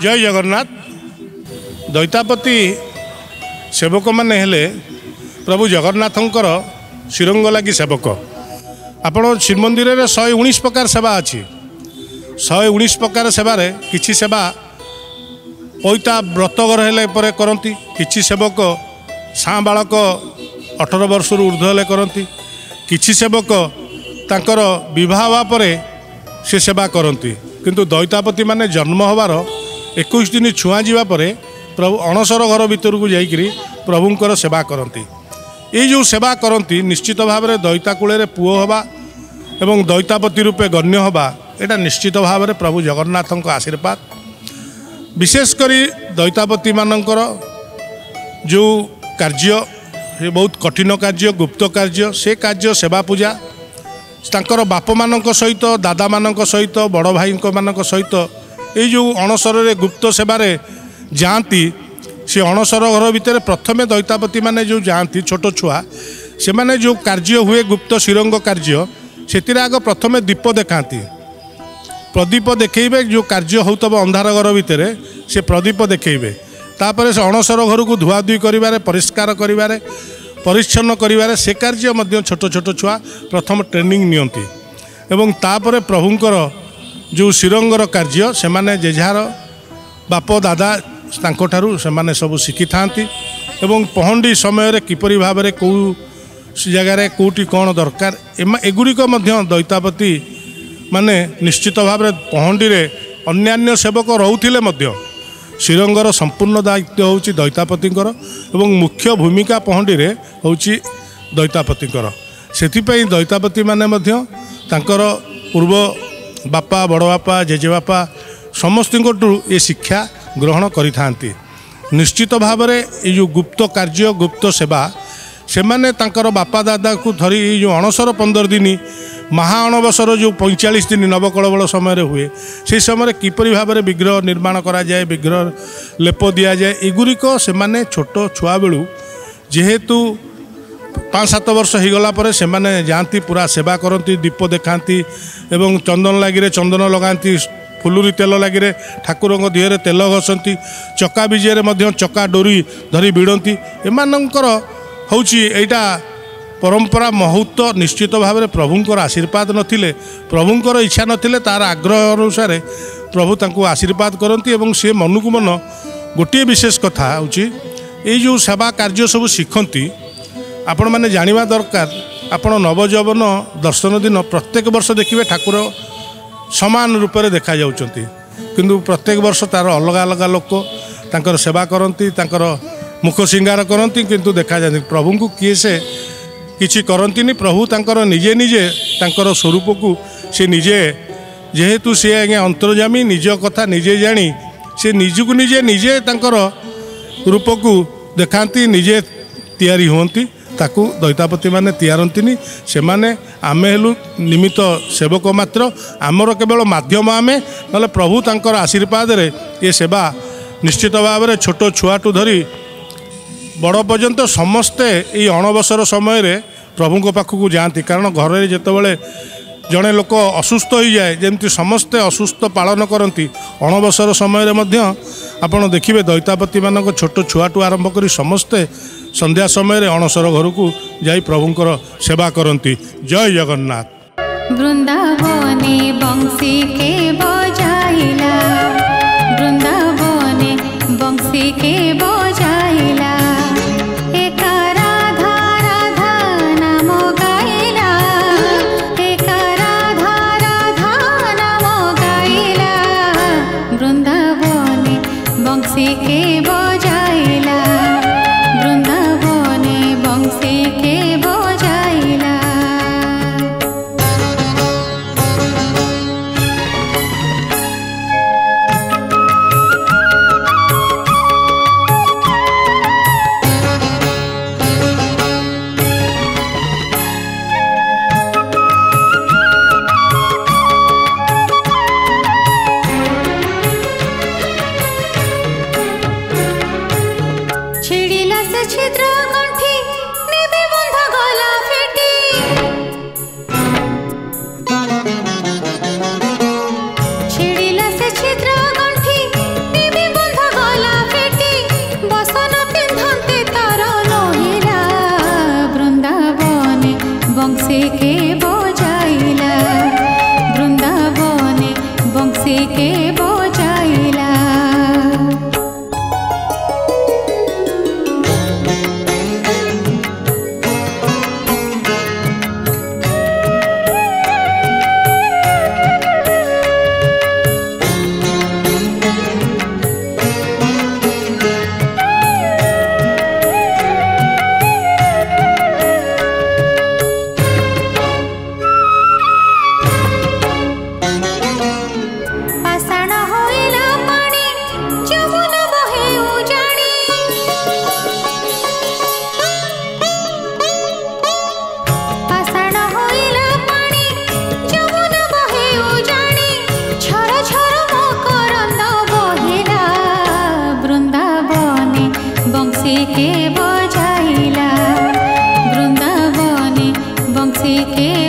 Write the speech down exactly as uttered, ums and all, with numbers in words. जय जगन्नाथ। दैतापति सेवक माने हेले प्रभु जगन्नाथंकर श्रीरंग लगी सेवक। आपण श्रीमंदिर में शहे उन्नीस प्रकार सेवा अच्छी। शहे उन्नीस प्रकार सेवार किसी सेवा पैता व्रतघर हेले पर करती, किसी सेवक साँ बालक अठर वर्ष ऊर्ध हेले करती, किसी सेवक तांकर विवाह होवा परे से सेवा करती। किंतु दैतापति माने जन्म होवार इक्कीस दिन छुआ जीवा परे प्रभु अणसर घर भीतर को जाइकरी प्रभुंकर सेवा करती। ये जो सेवा करती निश्चित भाव में दैताकूल पुओ हवा एवं दैतापति रूपे गण्य हवा एटा निश्चित भाव में प्रभु जगन्नाथ आशीर्वाद। विशेषकर दैतापति मानकर जो कार्य बहुत कठिन कार्य, गुप्त कार्य, से कार्य सेवा पूजा तांकर बाप मान सहित, दादा मान सहित, बड़ भाई मान सहित ये जो अणसर रे गुप्त सेवार जाती से अणसर घर भितर प्रथमे दैतापति माने जो जाती छोट छुआ से माने जो कार्य हुए गुप्त श्रीरंग कार्य से आग प्रथमे दीप देखाती। प्रदीप देखेबे जो कार्य होतब अंधार घर भितर से प्रदीप देखेबे। तापर से अणसर घर को धुआधुई करिवारे, परिष्कार करिवारे, परिच्छन्न करिवारे से कार्य मध्य छोट छोट छुआ प्रथम ट्रेनिंग नियंती एवं तापर प्रभुंकर जो श्रीरंगर कार्य से माने जेझार बाप दादा तांकोठारु से माने सब शिखी थांती। एवं पहंडी समय किपरि भाव में कौ जगार कौटी कौन दरकार एगुड़िक दैतापति माने निश्चित भाव में पहंडी रे अन्यान्य सेवक रोले श्रीरंगर संपूर्ण दायित्व होची दैतापतिंकर एवं मुख्य भूमिका पहंडी रे होची दैतापतिंकर। सेथिपई दैतापति माने मध्य तांकर पूर्व बापा, बड़ बापा, जेजे बापा समस्तु ये शिक्षा ग्रहण करि थांती। निश्चित भाव में ये जो गुप्त कार्य, गुप्त सेवा से माने तांकर बापा दादा को धरी ये जो अणसर पंदर दिन महा अणवसर जो पैंचाश दिन नवकलवल समय हुए से समय किपरि भाव में विग्रह निर्माण करा जाए, विग्रह लेप दिया जाए एगुड़िक से माने छोट छुआ बेलू जेहेतु पाँच सात वर्ष हो गला पर से माने जाती पूरा सेवा करती, दीप देखाती एवं चंदन लगी चंदन लगाती, फुलुरी तेल लगे ठाकुर देहरे तेल घसती, चका विजय चका डोरी धरी भिड़ती। एम हूँ यहाँ परंपरा महत्व निश्चित भाव में प्रभुंकर आशीर्वाद नथिले, प्रभुंकर इच्छा नथिले तार आग्रह अनुसार प्रभु तांको आशीर्वाद करती। एवं से मन को मन गोटे विशेष कथा हूँ जो सेवा कार्य सब शिखती आपण मैंने जाना दरकार। आपण नवजौवन दर्शन दिन प्रत्येक वर्ष देखिए ठाकुर समान रूप से देखा जाउछंती, किंतु प्रत्येक वर्ष तार अलग अलग लोक तांकर सेवा करती, तांकर मुख श्रृंगार करती, किंतु देखा जाती प्रभु को किए से किसी करती। प्रभु तांकर निजे निजे तांकर स्वरूप को से निजे जेहेतु सी आज्ञा अंतर्जामी निज कथा निजे जानी से निजक निजे निजे तांकर रूप को देखाती, निजे तैयारी होती। ताकू दैतापति माने तैयारंतिनी से माने आमे हेलु निमित्त सेवक मात्र, आमर केवल माध्यम आमे ना। प्रभु तांकर आशीर्वाद रे ये सेवा निश्चित भाव में छोट छुआटू धरी बड़ पर्यंत समस्ते ये अणवसर समय रे प्रभु को पाखु को जाती। कारण घर जितेबाला जड़े लोक असुस्थ हो जाए जमी समस्ते असुस्थ पालन करती अणवसर समय आपड़ देखिए दैतापति मान छोट छुआटू आरंभ कर समस्ते संध्या समय अणसर घर को जाई प्रभुंकर सेवा करती। जय जगन्नाथ। वृंदावने बंसी के बजाइला, वृंदावने बंसी के बजाइला, बंसी के बोझाइला वृंदावन बंसी के बोझाइला के बोझाइला वृंदावन बंसी के।